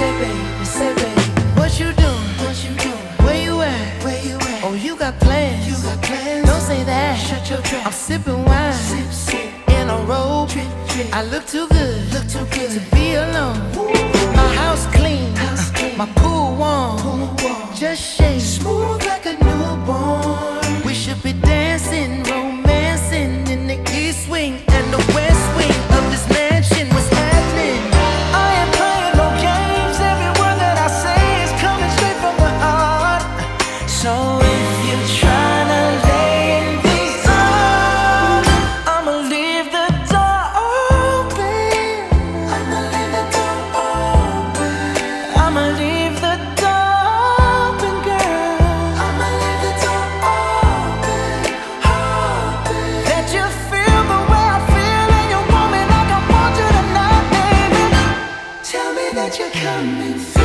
say, baby, say, baby, what you doing? What you doing? Where you at? Where you at? Oh, you got plans? You got plans? Don't say that. Shut your trap. I'm sipping wine, sip, sip, in a robe. Trip, trip. I look too good to be alone. Ooh. My house clean, house clean. My pool warm, pool warm. Just shake, smooth like a newborn. We should be dancing, romancing in the east wing and the west wing of this mansion. What's happening? That you're coming.